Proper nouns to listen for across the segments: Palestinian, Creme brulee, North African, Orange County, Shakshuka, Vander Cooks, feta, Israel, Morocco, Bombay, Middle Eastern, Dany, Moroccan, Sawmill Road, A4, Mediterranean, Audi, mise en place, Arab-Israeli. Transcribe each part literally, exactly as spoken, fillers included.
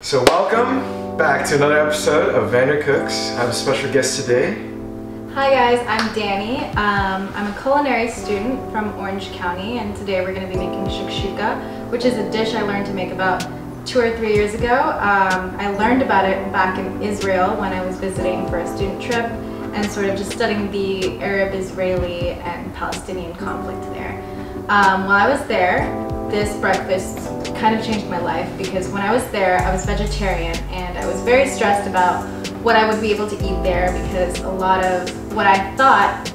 So welcome back to another episode of Vander Cooks. I have a special guest today. Hi guys, I'm Danny. Um, I'm a culinary student from Orange County, and today we're going to be making shakshuka, which is a dish I learned to make about two or three years ago. Um, I learned about it back in Israel when I was visiting for a student trip and sort of just studying the Arab-Israeli and Palestinian conflict there. Um, while I was there, this breakfast kind of changed my life, because when I was there I was vegetarian and I was very stressed about what I would be able to eat there, because a lot of what I thought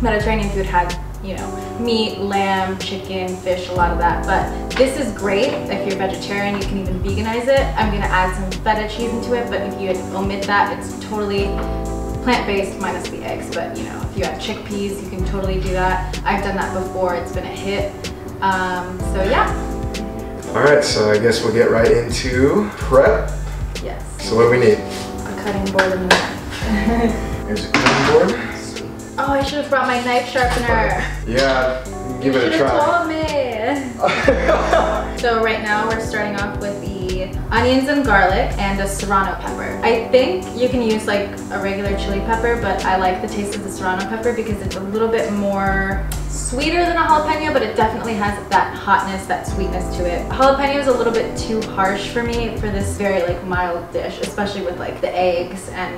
Mediterranean food had, you know, meat, lamb, chicken, fish, a lot of that. But this is great. If you're vegetarian, you can even veganize it. I'm going to add some feta cheese into it, but if you omit that, it's totally plant-based minus the eggs. But you know, if you add chickpeas, you can totally do that. I've done that before. It's been a hit. Um, so yeah. All right, so I guess we'll get right into prep. Yes. So what do we need? A cutting board and knife. Here's a cutting board. Oh, I should have brought my knife sharpener. Yeah, give you it a try. You should have told me. So right now we're starting off with the onions and garlic and a serrano pepper. I think you can use like a regular chili pepper, but I like the taste of the serrano pepper because it's a little bit more sweeter than a jalapeno, but it definitely has that hotness, that sweetness to it. Jalapeno is a little bit too harsh for me for this very like mild dish, especially with like the eggs, and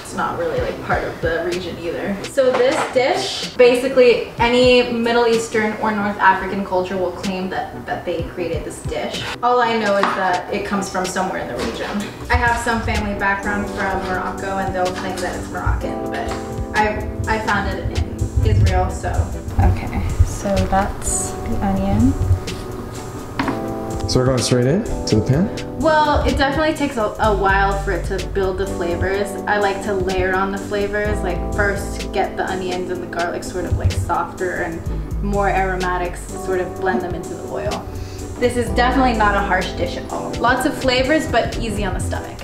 it's not really like part of the region either. So this dish, basically any Middle Eastern or North African culture will claim that, that they created this dish. All I know is that it comes from somewhere in the region. I have some family background from Morocco and they'll claim that it's Moroccan, but I, I found it in Israel, so. Okay, so that's the onion. So we're going straight in to the pan? Well, it definitely takes a, a while for it to build the flavors. I like to layer on the flavors, like first get the onions and the garlic sort of like softer and more aromatics, sort of blend them into the oil. This is definitely not a harsh dish at all. Lots of flavors, but easy on the stomach.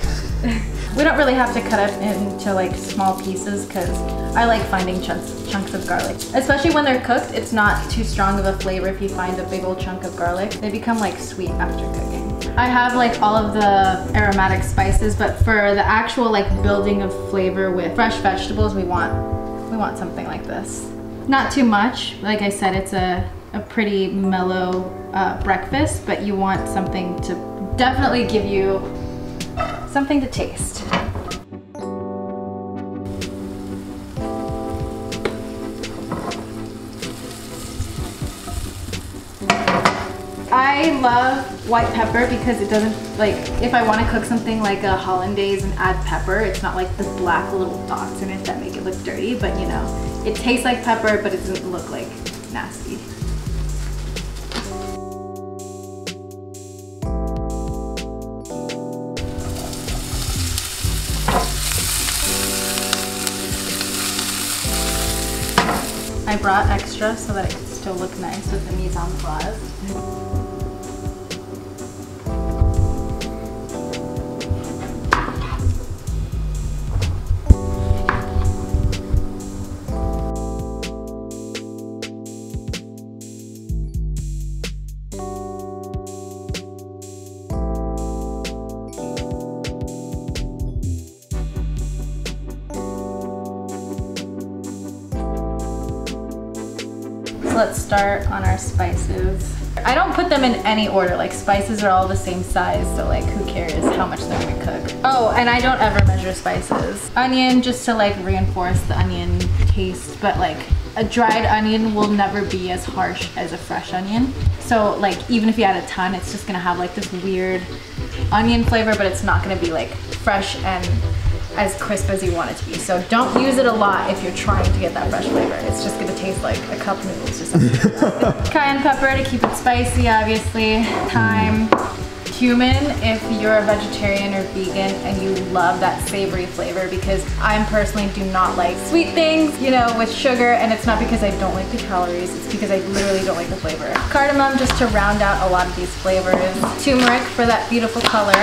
We don't really have to cut up into like small pieces because I like finding chunks, chunks of garlic. Especially when they're cooked, it's not too strong of a flavor if you find a big old chunk of garlic. They become like sweet after cooking. I have like all of the aromatic spices, but for the actual like building of flavor with fresh vegetables, we want, we want something like this. Not too much. Like I said, it's a, a pretty mellow uh, breakfast, but you want something to definitely give you something to taste. I love white pepper because it doesn't, like, if I want to cook something like a hollandaise and add pepper, it's not like the black little dots in it that make it look dirty, but you know, it tastes like pepper, but it doesn't look like nasty. I brought extra so that it could still look nice with the mise en place. Let's start on our spices. I don't put them in any order, like spices are all the same size, so like who cares how much they're gonna cook. Oh, and I don't ever measure spices. Onion, just to like reinforce the onion taste, but like a dried onion will never be as harsh as a fresh onion. So like even if you add a ton, it's just gonna have like this weird onion flavor, but it's not gonna be like fresh and as crisp as you want it to be. So don't use it a lot if you're trying to get that fresh flavor. It's just gonna taste like a cup of noodles or something. Cayenne pepper to keep it spicy, obviously. Thyme, cumin if you're a vegetarian or vegan and you love that savory flavor, because I personally do not like sweet things, you know, with sugar, and it's not because I don't like the calories, it's because I literally don't like the flavor. Cardamom just to round out a lot of these flavors. Turmeric for that beautiful color.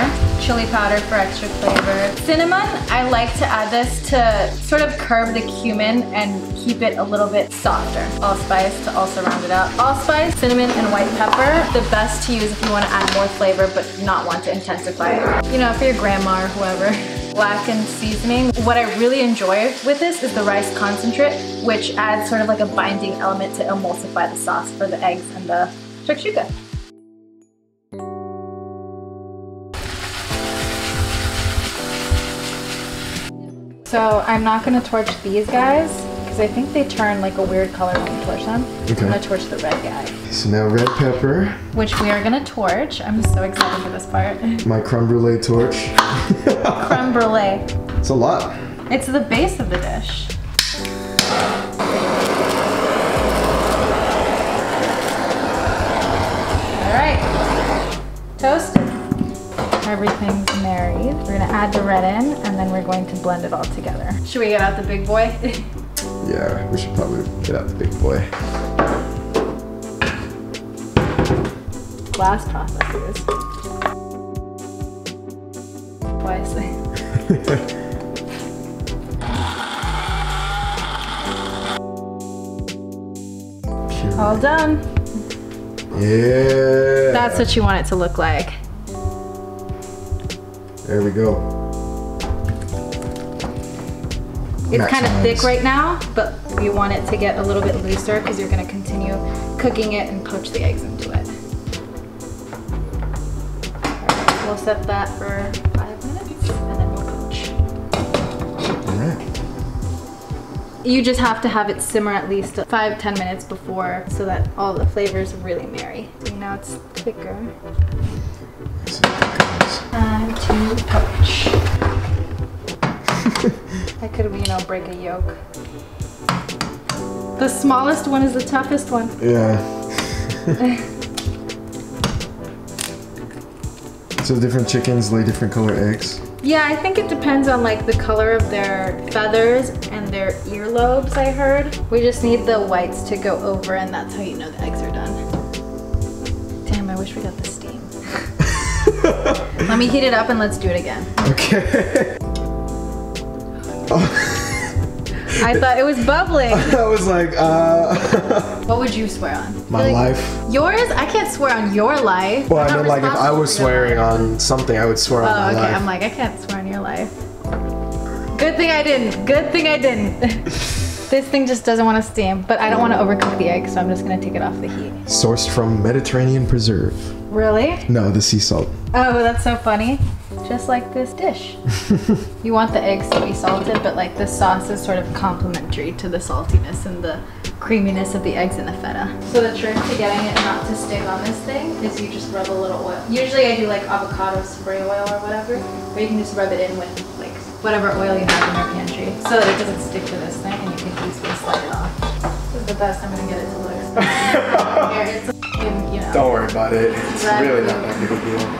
Chili powder for extra flavor. Cinnamon, I like to add this to sort of curb the cumin and keep it a little bit softer. Allspice to also round it out. Allspice, cinnamon, and white pepper. The best to use if you want to add more flavor, but but not want to intensify it. You know, for your grandma or whoever. Black and seasoning. What I really enjoy with this is the rice concentrate, which adds sort of like a binding element to emulsify the sauce for the eggs and the shakshuka. So I'm not going to torch these guys because I think they turn like a weird color when you torch them. Okay. I'm going to torch the red guy. So now red pepper. Which we are going to torch. I'm so excited for this part. My creme brulee torch. Creme brulee. It's a lot. It's the base of the dish. All right. Toast. Everything's married. We're gonna add the red in and then we're going to blend it all together. Should we get out the big boy? Yeah, we should probably get out the big boy. Glass processes. Twice. All done. Yeah. That's what you want it to look like. There we go. It's kind of thick right now, but we want it to get a little bit looser because you're going to continue cooking it and poach the eggs into it. Right, we'll set that for five minutes and then we'll poach. All right. You just have to have it simmer at least five, ten minutes before so that all the flavors really marry. So now it's thicker. Time to poach. I could, you know, break a yolk. The smallest one is the toughest one. Yeah. So different chickens lay different color eggs? Yeah, I think it depends on like the color of their feathers and their earlobes, I heard. We just need the whites to go over and that's how you know the eggs are done. Damn, I wish we got the steam. Let me heat it up and let's do it again. Okay. Oh. I thought it was bubbling. I was like, uh... What would you swear on? My like, life. Yours? I can't swear on your life. Well, I mean, like, if I was swearing on something, I would swear on my life. Oh, okay. I'm like, I can't swear on your life. Good thing I didn't. Good thing I didn't. This thing just doesn't want to steam, but I don't want to overcook the egg, so I'm just going to take it off the heat. Sourced from Mediterranean preserve. Really? No, the sea salt. Oh, that's so funny. Just like this dish. You want the eggs to be salted, but like the sauce is sort of complementary to the saltiness and the creaminess of the eggs and the feta. So the trick to getting it not to stick on this thing is you just rub a little oil. Usually I do like avocado spray oil or whatever, or you can just rub it in with like whatever oil you have in your pantry so that it doesn't stick to this thing and you can easily slide it off. This is the best I'm gonna get it to look. It's, you know, don't worry about it. It's red. Really not that big a deal.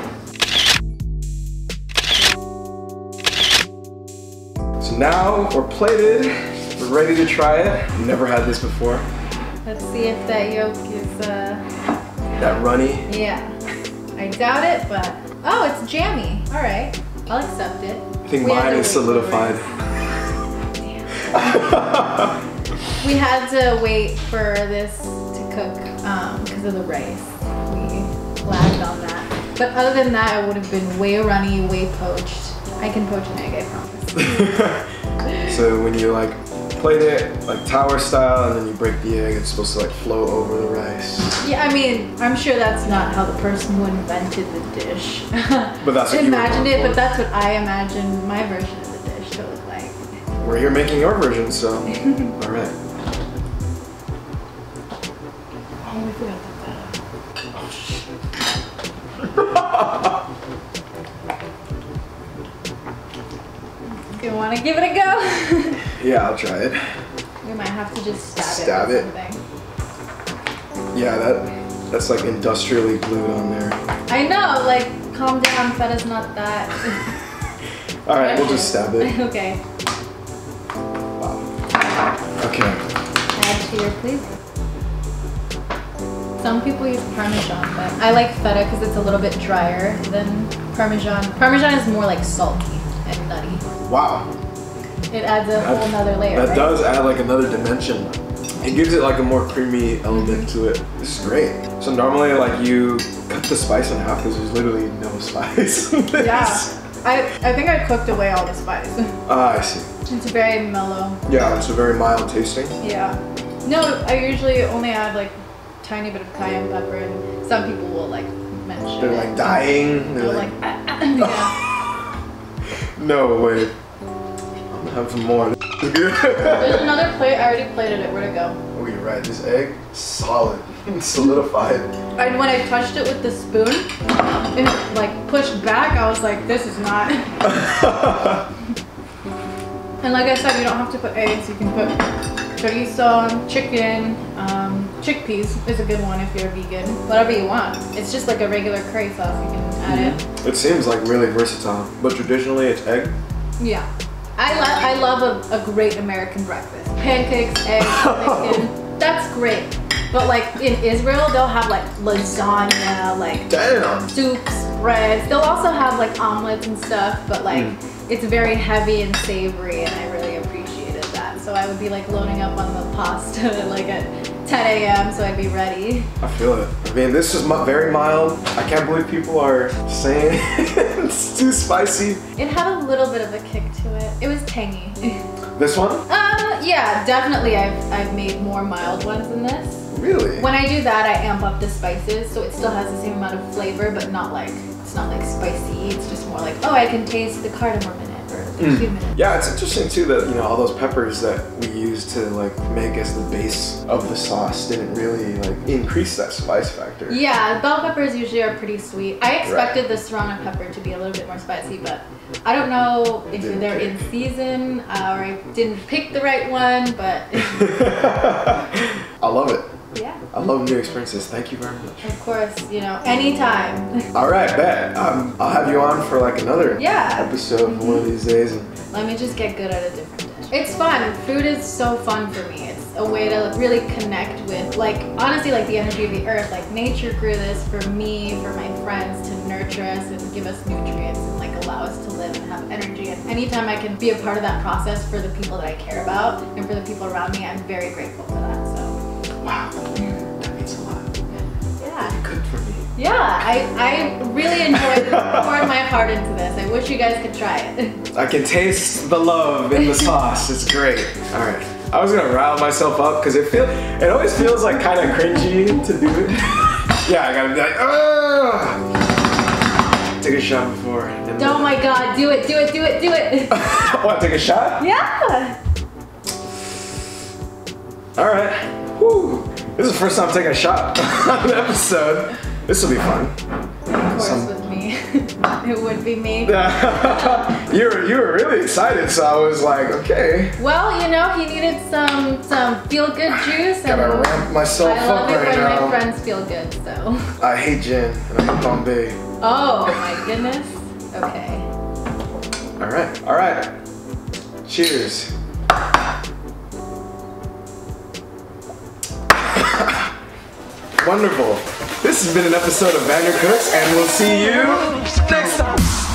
So now we're plated. We're ready to try it. Never had this before. Let's see if that yolk is uh that runny. Yeah. I doubt it, but oh, it's jammy. Alright. I'll accept it. I think we mine is solidified. Damn. We had to wait for this to cook because um, of the rice. We lagged on that. But other than that, it would have been way runny, way poached. I can poach an egg, I promise. So when you like plate it like tower style and then you break the egg, it's supposed to like flow over the rice. Yeah, I mean, I'm sure that's not how the person who invented the dish but that's what imagined it, but that's what I imagined my version of the dish to look like. We're here making your version, so all right. Oh, we forgot the feta. Oh, shit. You want to give it a go? Yeah, I'll try it. We might have to just stab, stab it. Stab it. Yeah, that that's like industrially glued on there. I know, like, calm down. Feta's not that. All right, we'll just stab it. Okay. Wow. Okay. Add to your please. Some people use Parmesan, but I like feta because it's a little bit drier than Parmesan. Parmesan is more like salty and nutty. Wow. It adds a that, whole nother layer. That right? does add like another dimension. It gives it like a more creamy element to it. This is great. So normally like you cut the spice in half because there's literally no spice. Yeah. I, I think I cooked away all the spice. Ah, uh, I see. It's very mellow. Yeah, it's a very mild tasting. Yeah. No, I usually only add like a tiny bit of cayenne pepper, and some people will like mention They're like it. dying. They're, They're like, like ah, ah, yeah. No, wait. I'm gonna have some more. There's another plate. I already plated it. Where'd it go? Oh, you're right. This egg, solid. Solidified. And when I touched it with the spoon, it like pushed back. I was like, this is not. And like I said, you don't have to put eggs. You can put chorizo, chicken, um, chickpeas is a good one if you're vegan. Whatever you want. It's just like a regular curry sauce. You can add mm-hmm. it. It seems like really versatile, but traditionally it's egg. Yeah. I, lo I love a, a great American breakfast. Pancakes, eggs, bacon. That's great. But like in Israel, they'll have like lasagna, like Damn. soups, breads. They'll also have like omelets and stuff, but like mm. it's very heavy and savory, and I really appreciated that. So I would be like loading up on the pasta like at ten A M so I'd be ready. I feel it. I mean, this is very mild. I can't believe people are saying it's too spicy. It had a little bit of a kick to it. It was tangy. This one? Um, yeah, definitely I've, I've made more mild ones than this. Really? When I do that, I amp up the spices, so it still has the same amount of flavor, but not like, it's not like spicy. It's just more like, oh, I can taste the cardamom in it, or the mm. cumin in it. Yeah, it's interesting too that, you know, all those peppers that we used to like make as the base of the sauce didn't really like increase that spice factor. Yeah, bell peppers usually are pretty sweet. I expected right. the serrano pepper to be a little bit more spicy, but I don't know if didn't they're pick. in season, uh, or I didn't pick the right one, but. I love it. Yeah. I love new experiences. Thank you very much. Of course, you know, anytime. All right, bet. Um, I'll have you on for like another yeah. episode mm-hmm. one of these days. Let me just get good at a different dish. It's fun. Food is so fun for me. It's a way to really connect with, like, honestly, like the energy of the earth. Like, nature grew this for me, for my friends, to nurture us and give us nutrients and like allow us to live and have energy. And anytime I can be a part of that process for the people that I care about and for the people around me, I'm very grateful for that. Wow, that means a lot. Yeah. Good for me. Yeah, I, I really enjoyed it. Poured my heart into this. I wish you guys could try it. I can taste the love in the sauce. It's great. All right. I was going to rile myself up because it feel, it always feels like kind of cringy to do it. Yeah, I got to be like, oh! Take a shot before. Oh then. my God, do it, do it, do it, do it. Want to take a shot? Yeah. All right. Woo. This is the first time I'm taking a shot on an episode. This will be fun. Of course, Some... with me. It would be me. You were you were really excited, so I was like, okay. Well, you know, he needed some some feel good juice. Gotta and ramp myself I love up it right when now. My friends feel good, so. I hate gin and I hate Bombay. Oh my goodness. Okay. All right. All right. Cheers. Wonderful. This has been an episode of Vander Cooks, and we'll see you next time.